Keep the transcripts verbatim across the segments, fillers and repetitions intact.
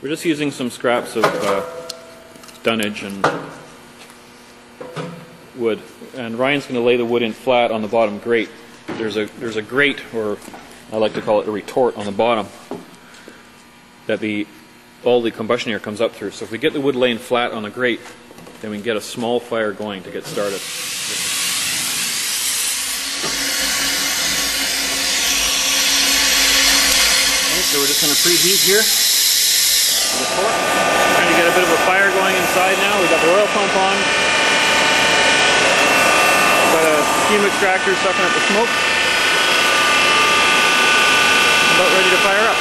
We're just using some scraps of uh, dunnage and wood. And Ryan's going to lay the wood in flat on the bottom grate. There's a, there's a grate, or I like to call it a retort, on the bottom that the, all the combustion air comes up through. So if we get the wood laying flat on the grate, then we can get a small fire going to get started. So we're just going to preheat here. Trying to get a bit of a fire going inside now. We've got the oil pump on. We've got a steam extractor sucking up the smoke. About ready to fire up.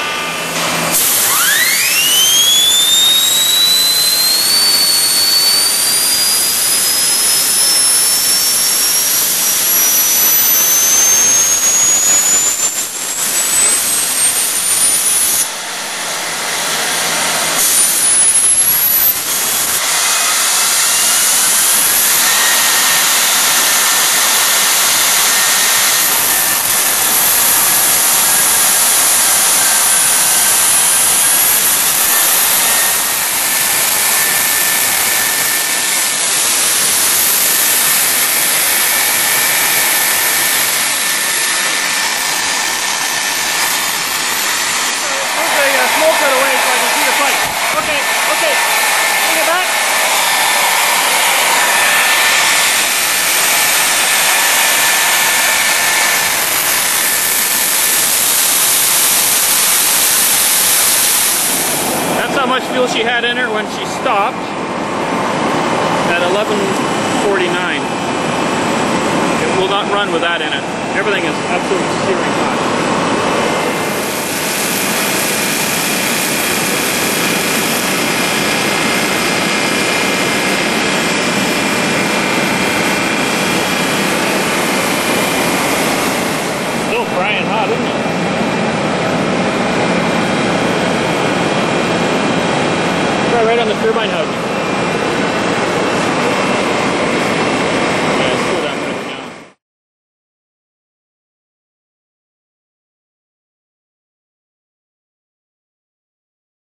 Fuel she had in her when she stopped at eleven forty-nine. It will not run with that in it. Everything is absolutely searing hot. Still frying hot, isn't it? Right on the turbine hub.